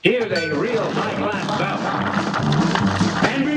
Here's a real high-class bout. And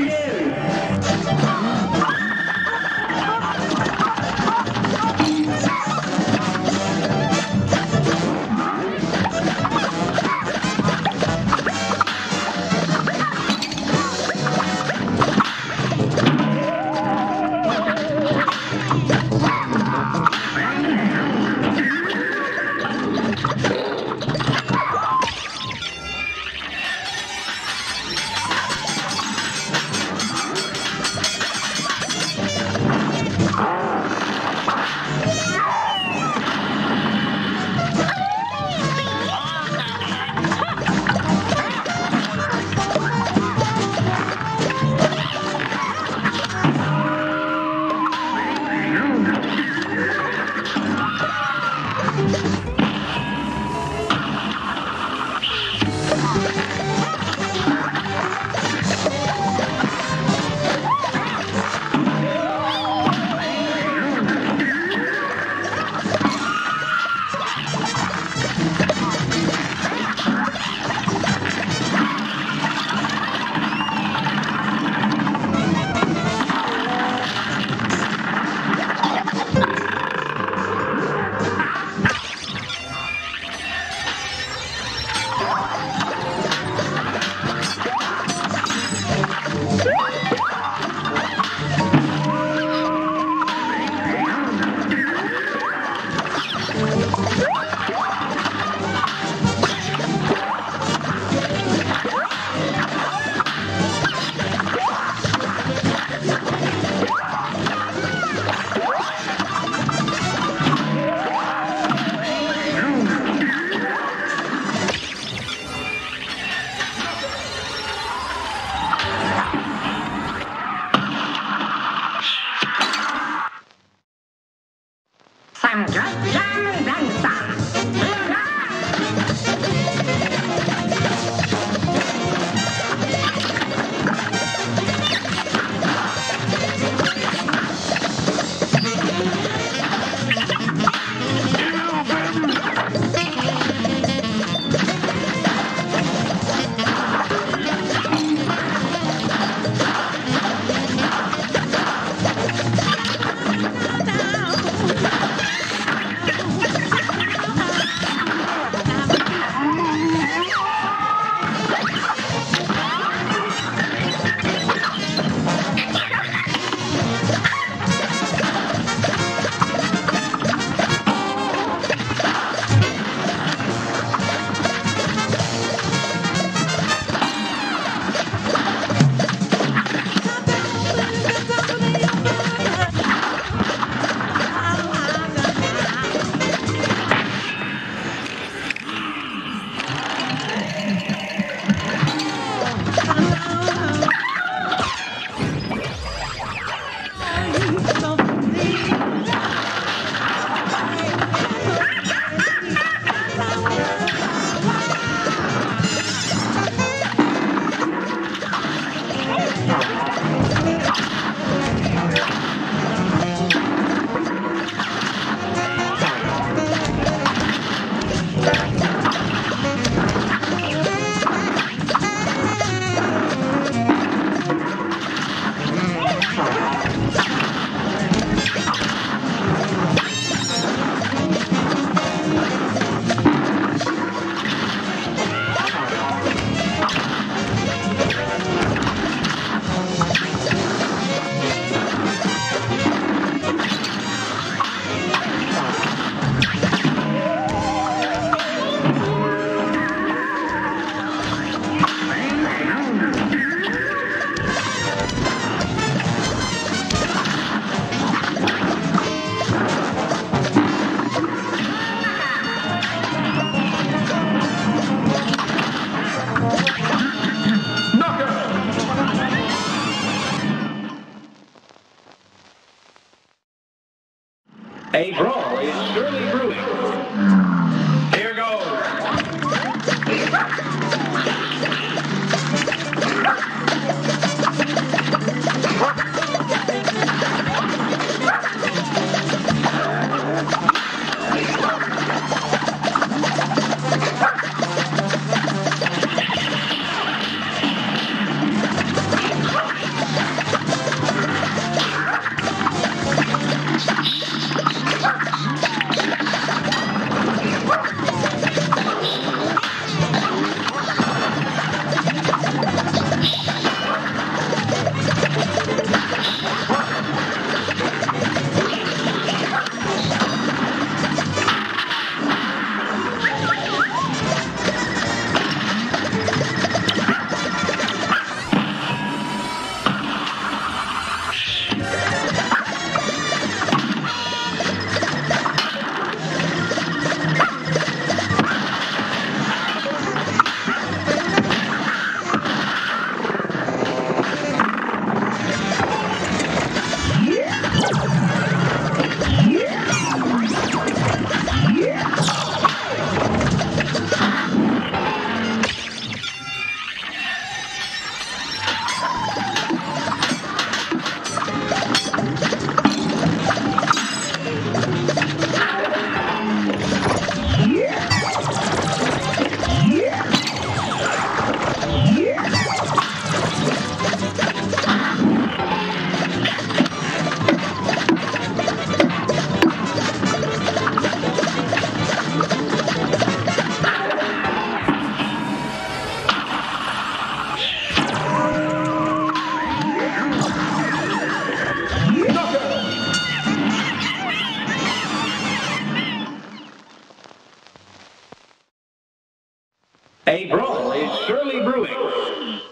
A brawl is surely brewing.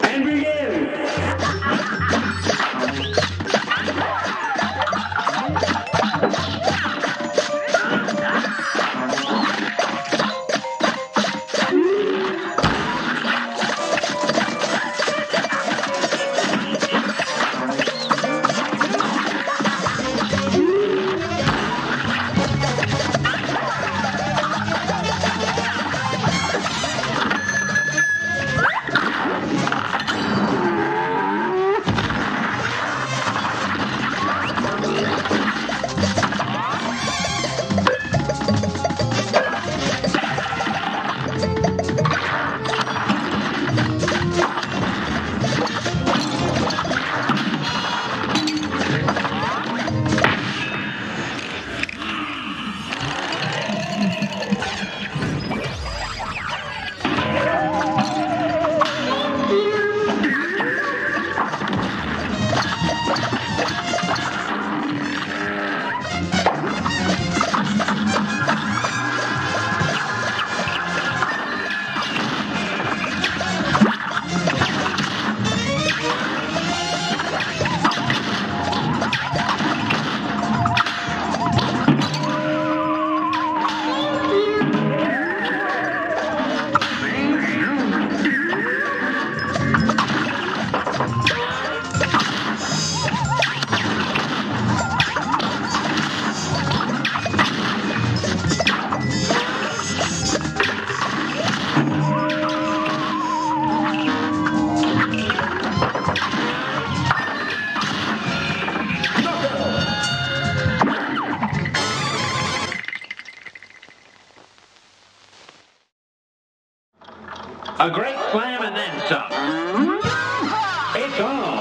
And begin! A great slam and then some. It's on.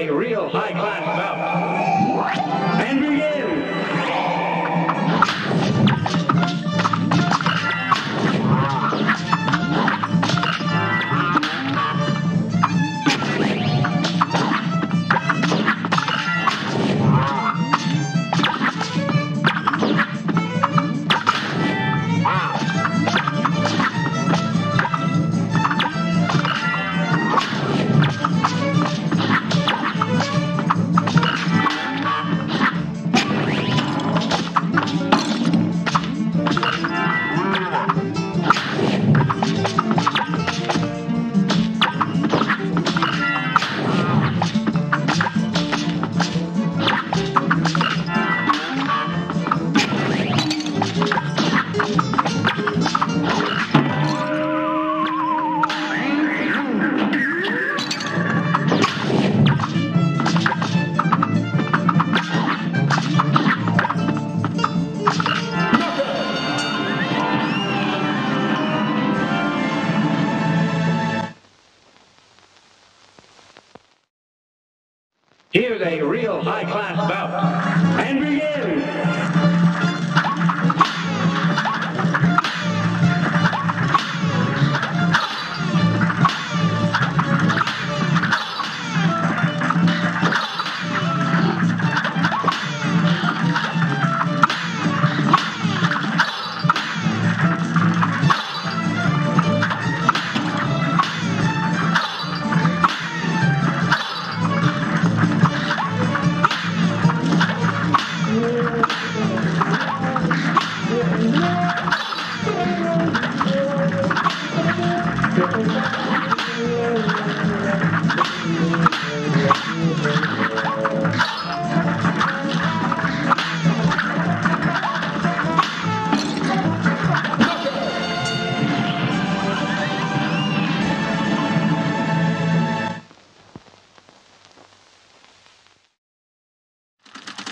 a real high-class bout. And begin! Here's a real high-class bout. And begin!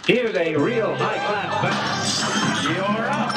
Here's a real high-class bout. You're up!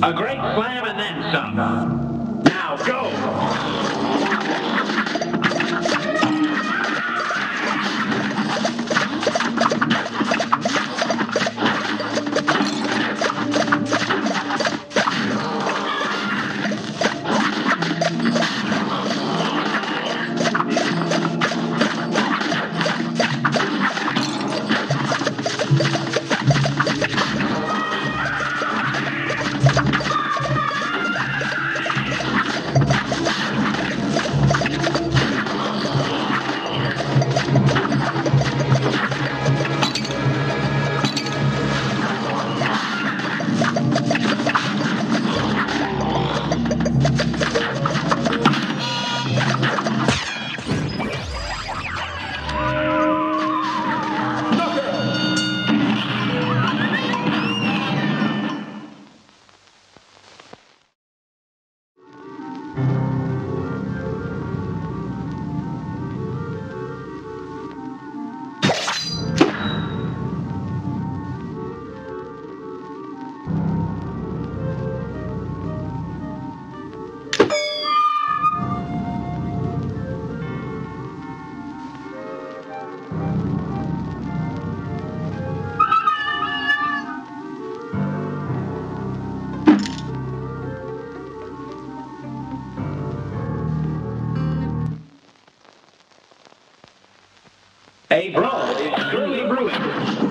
A great slam and then some. Now go! A brawl is surely brewing.